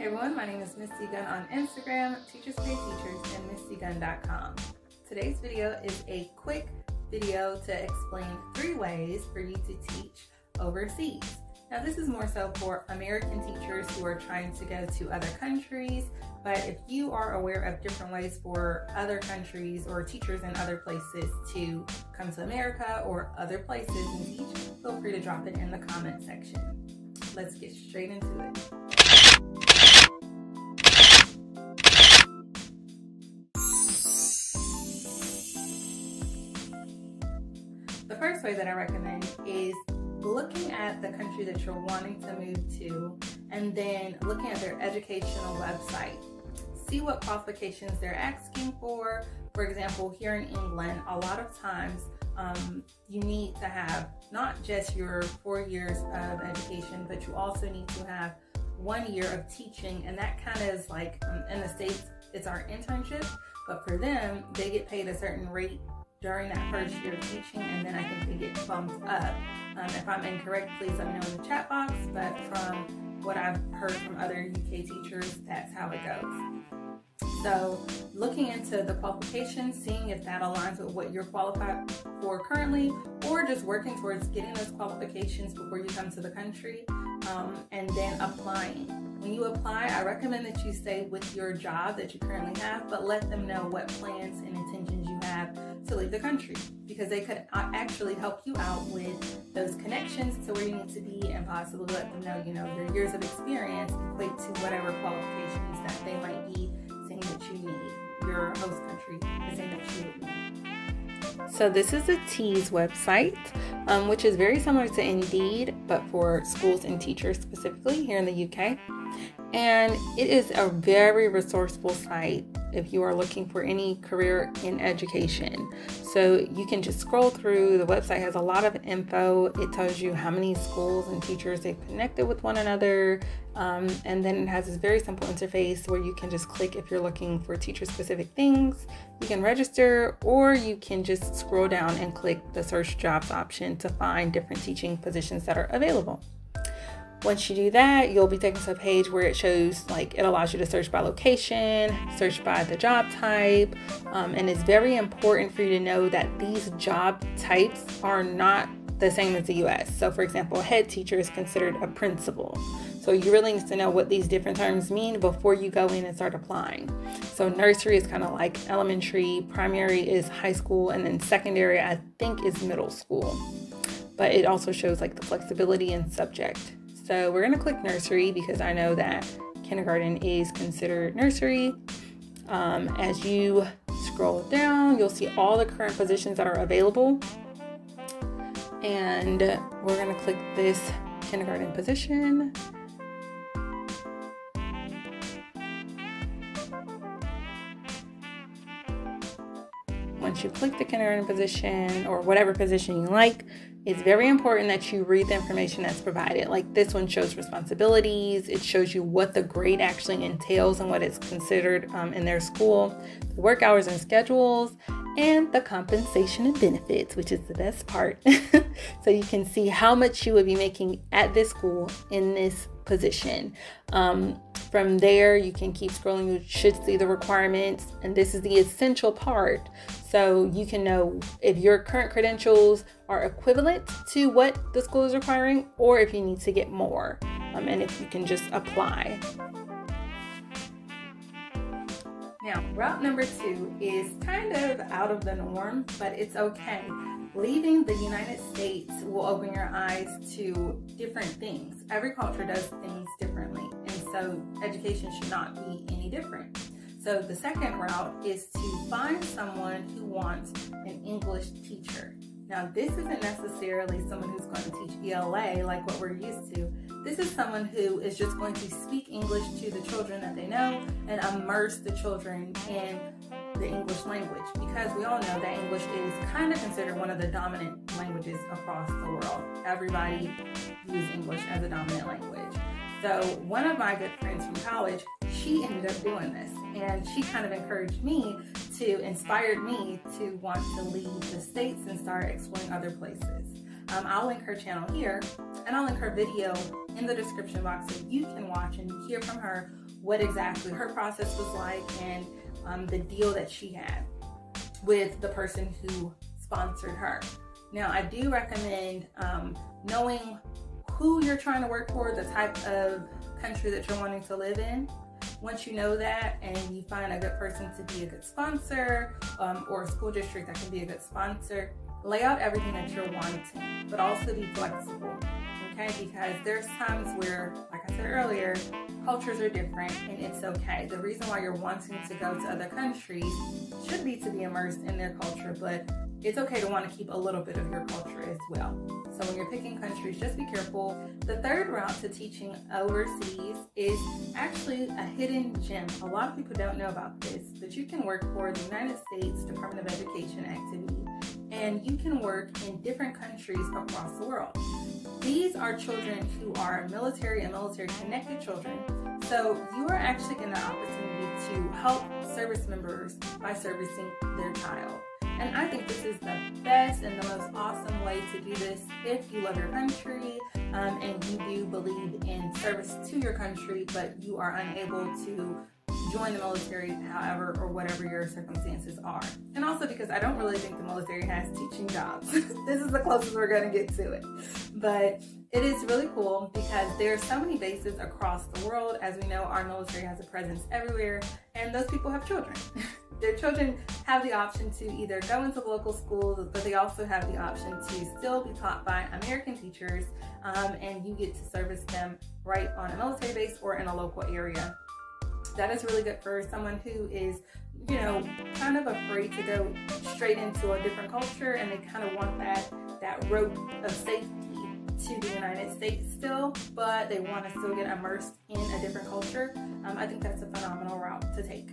Hey everyone, my name is Misty Gunn on Instagram, TeachersPayTeachers, and mistygunn.com. Today's video is a quick video to explain 3 ways for you to teach overseas. Now this is more so for American teachers who are trying to go to other countries, but if you are aware of different ways for other countries or teachers in other places to come to America or other places and teach, feel free to drop it in the comment section. Let's get straight into it. The first way that I recommend is looking at the country that you're wanting to move to and then looking at their educational website. See what qualifications they're asking for. For example, here in England, a lot of times you need to have not just your 4 years of education, but you also need to have 1 year of teaching, and that kind of is like, in the States, it's our internship, but for them, they get paid a certain rate during that first year of teaching, and then I think they get bumped up. If I'm incorrect, please let me know in the chat box, but from what I've heard from other UK teachers, that's how it goes. So looking into the qualifications, seeing if that aligns with what you're qualified for currently, or just working towards getting those qualifications before you come to the country, and then applying. When you apply, I recommend that you stay with your job that you currently have, but let them know what plans and intentions you have to leave the country, because they could actually help you out with those connections to where you need to be, and possibly let them know, you know, your years of experience equate to whatever qualifications that they might be saying that you need, your host country is saying that you need. So this is the TES website, which is very similar to Indeed, but for schools and teachers specifically here in the UK. And it is a very resourceful site if you are looking for any career in education. So you can just scroll through. The website has a lot of info. It tells you how many schools and teachers they've connected with one another. And then it has this very simple interface where you can just click if you're looking for teacher-specific things. You can register, or you can just scroll down and click the search jobs option to find different teaching positions that are available. Once you do that, you'll be taken to a page where it shows, like, it allows you to search by location, search by the job type, and it's very important for you to know that these job types are not the same as the US. So for example, a head teacher is considered a principal. So you really need to know what these different terms mean before you go in and start applying. So nursery is kind of like elementary, primary is high school, and then secondary, I think, is middle school. But it also shows, like, the flexibility in subject. So we're going to click nursery because I know that kindergarten is considered nursery. As you scroll down, you'll see all the current positions that are available. And we're going to click this kindergarten position. Once you click the kindergarten position, or whatever position you like, it's very important that you read the information that's provided. Like, this one shows responsibilities. It shows you what the grade actually entails and what it's considered in their school, the work hours and schedules, and the compensation and benefits, which is the best part. So you can see how much you would be making at this school in this position. From there, you can keep scrolling. You should see the requirements, and this is the essential part. So you can know if your current credentials are equivalent to what the school is requiring, or if you need to get more, and if you can just apply. Now, route number 2 is kind of out of the norm, but it's okay. Leaving the United States will open your eyes to different things. Every culture does things differently, and so education should not be any different. So the second route is to find someone who wants an English teacher. Now, this isn't necessarily someone who's going to teach ELA like what we're used to. This is someone who is just going to speak English to the children that they know and immerse the children in the English language, because we all know that English is kind of considered one of the dominant languages across the world. Everybody uses English as a dominant language. So one of my good friends from college, she ended up doing this, and she kind of encouraged me to, inspired me to want to leave the States and start exploring other places. I'll link her channel here, and I'll link her video in the description box so you can watch and hear from her what exactly her process was like and the deal that she had with the person who sponsored her. Now, I do recommend knowing who you're trying to work for, the type of country that you're wanting to live in. Once you know that and you find a good person to be a good sponsor, or a school district that can be a good sponsor, lay out everything that you're wanting, but also be flexible, okay? Because there's times where, like I said earlier, cultures are different and it's okay. The reason why you're wanting to go to other countries should be to be immersed in their culture, but it's okay to want to keep a little bit of your culture as well. So when you're picking countries, just be careful. The third route to teaching overseas is actually a hidden gem. A lot of people don't know about this, but you can work for the United States Department of Education activity, and you can work in different countries across the world. These are children who are military and military-connected children. So you are actually getting the opportunity to help service members by servicing their child. And I think this is the best and the most awesome way to do this if you love your country and you do believe in service to your country, but you are unable to join the military, however, or whatever your circumstances are. And also because I don't really think the military has teaching jobs. This is the closest we're going to get to it. But it is really cool because there are so many bases across the world. As we know, our military has a presence everywhere, and those people have children. Their children have the option to either go into local schools, but they also have the option to still be taught by American teachers, and you get to service them right on a military base or in a local area. That is really good for someone who is, you know, kind of afraid to go straight into a different culture, and they kind of want that rope of safety to the United States still, but they want to still get immersed in a different culture. I think that's a phenomenal route to take.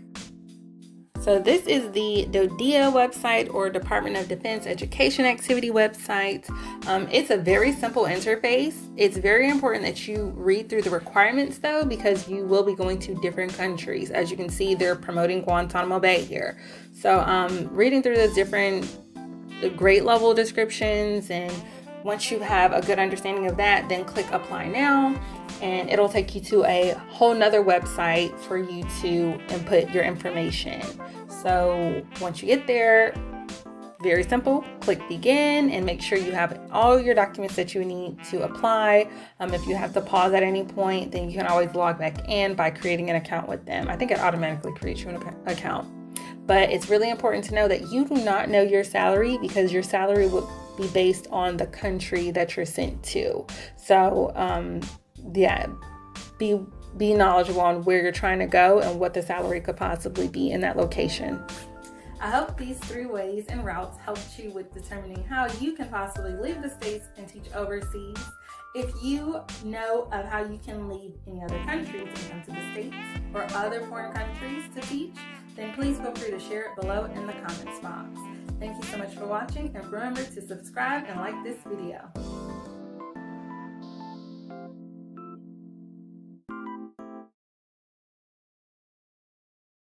So this is the DODEA website, or Department of Defense Education Activity website. It's a very simple interface. It's very important that you read through the requirements though, because you will be going to different countries. As you can see, they're promoting Guantanamo Bay here. So reading through those different grade level descriptions, and once you have a good understanding of that, then click apply now, and it'll take you to a whole nother website for you to input your information. So once you get there, very simple, click begin and make sure you have all your documents that you need to apply. If you have to pause at any point, then you can always log back in by creating an account with them. I think it automatically creates you an account. But it's really important to know that you do not know your salary, because your salary will be based on the country that you're sent to. So yeah, be knowledgeable on where you're trying to go and what the salary could possibly be in that location. I hope these three ways and routes helped you with determining how you can possibly leave the States and teach overseas. If you know of how you can leave any other countries and come to the States or other foreign countries to teach, then please feel free to share it below in the comments box. Thank you so much for watching, and remember to subscribe and like this video.